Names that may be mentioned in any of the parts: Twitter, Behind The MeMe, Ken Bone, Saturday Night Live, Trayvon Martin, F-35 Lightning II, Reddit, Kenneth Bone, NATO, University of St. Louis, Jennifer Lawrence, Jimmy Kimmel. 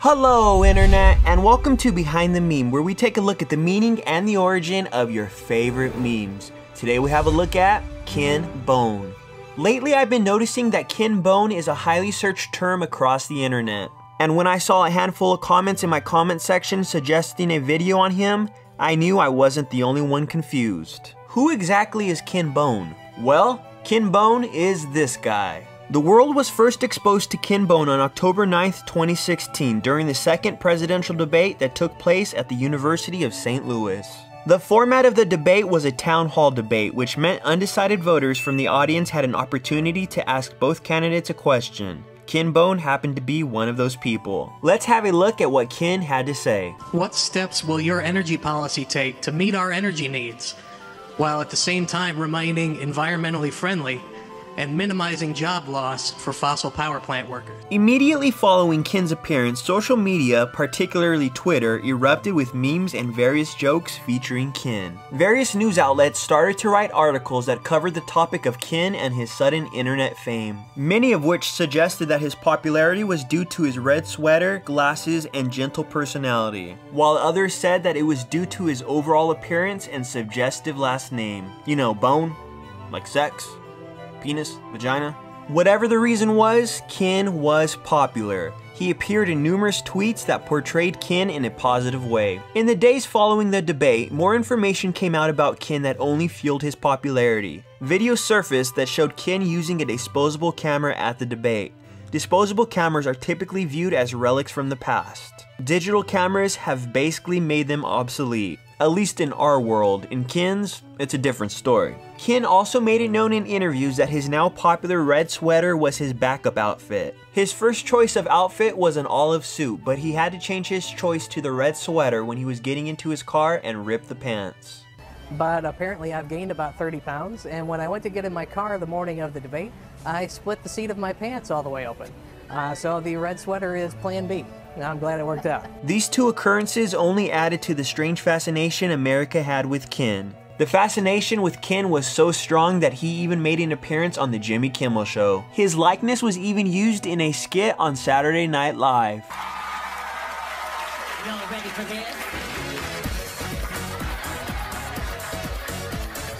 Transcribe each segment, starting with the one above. Hello internet, and welcome to Behind the Meme, where we take a look at the meaning and the origin of your favorite memes. Today we have a look at Ken Bone. Lately I've been noticing that Ken Bone is a highly searched term across the internet. And when I saw a handful of comments in my comment section suggesting a video on him, I knew I wasn't the only one confused. Who exactly is Ken Bone? Well, Ken Bone is this guy. The world was first exposed to Ken Bone on October 9th, 2016 during the second presidential debate that took place at the University of St. Louis. The format of the debate was a town hall debate, which meant undecided voters from the audience had an opportunity to ask both candidates a question. Ken Bone happened to be one of those people. Let's have a look at what Ken had to say. What steps will your energy policy take to meet our energy needs, while at the same time remaining environmentally friendly and minimizing job loss for fossil power plant workers? Immediately following Ken's appearance, social media, particularly Twitter, erupted with memes and various jokes featuring Ken. Various news outlets started to write articles that covered the topic of Ken and his sudden internet fame, many of which suggested that his popularity was due to his red sweater, glasses, and gentle personality, while others said that it was due to his overall appearance and suggestive last name. You know, bone, like sex. Penis, vagina. Whatever the reason was, Ken was popular. He appeared in numerous tweets that portrayed Ken in a positive way. In the days following the debate, more information came out about Ken that only fueled his popularity. Videos surfaced that showed Ken using a disposable camera at the debate. Disposable cameras are typically viewed as relics from the past. Digital cameras have basically made them obsolete. At least in our world. In Ken's, it's a different story. Ken also made it known in interviews that his now popular red sweater was his backup outfit. His first choice of outfit was an olive suit, but he had to change his choice to the red sweater when he was getting into his car and ripped the pants. But apparently I've gained about 30 pounds, and when I went to get in my car the morning of the debate, I split the seat of my pants all the way open. So the red sweater is plan B. I'm glad it worked out. These two occurrences only added to the strange fascination America had with Ken. The fascination with Ken was so strong that he even made an appearance on the Jimmy Kimmel show. His likeness was even used in a skit on Saturday Night Live. Y'all ready for this?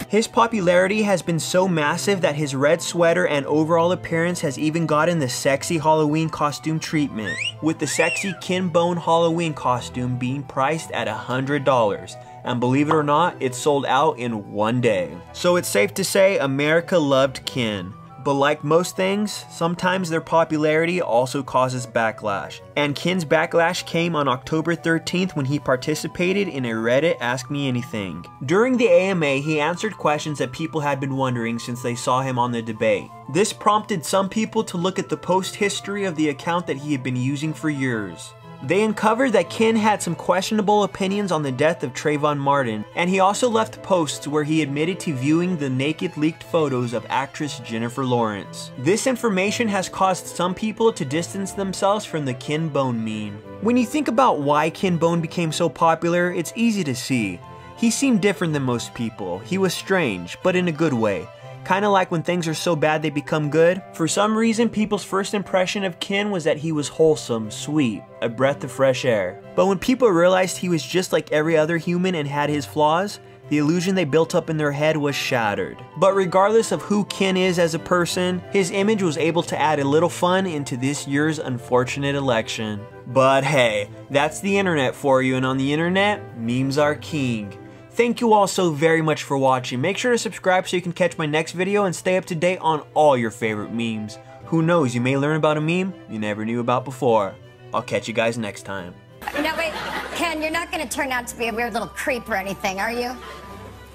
His popularity has been so massive that his red sweater and overall appearance has even gotten the sexy Halloween costume treatment, with the sexy Ken Bone Halloween costume being priced at $100. And believe it or not, it sold out in one day. So it's safe to say America loved Ken. But like most things, sometimes their popularity also causes backlash. And Ken's backlash came on October 13th when he participated in a Reddit Ask Me Anything. During the AMA, he answered questions that people had been wondering since they saw him on the debate. This prompted some people to look at the post history of the account that he had been using for years. They uncovered that Ken had some questionable opinions on the death of Trayvon Martin, and he also left posts where he admitted to viewing the naked leaked photos of actress Jennifer Lawrence. This information has caused some people to distance themselves from the Ken Bone meme. When you think about why Ken Bone became so popular, it's easy to see. He seemed different than most people. He was strange, but in a good way. Kinda like when things are so bad they become good. For some reason, people's first impression of Ken was that he was wholesome, sweet, a breath of fresh air. But when people realized he was just like every other human and had his flaws, the illusion they built up in their head was shattered. But regardless of who Ken is as a person, his image was able to add a little fun into this year's unfortunate election. But hey, that's the internet for you, and on the internet, memes are king. Thank you all so very much for watching. Make sure to subscribe so you can catch my next video and stay up to date on all your favorite memes. Who knows, you may learn about a meme you never knew about before. I'll catch you guys next time. No, wait, Ken, you're not gonna turn out to be a weird little creep or anything, are you?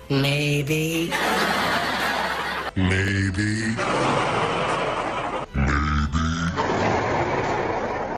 Maybe. Maybe.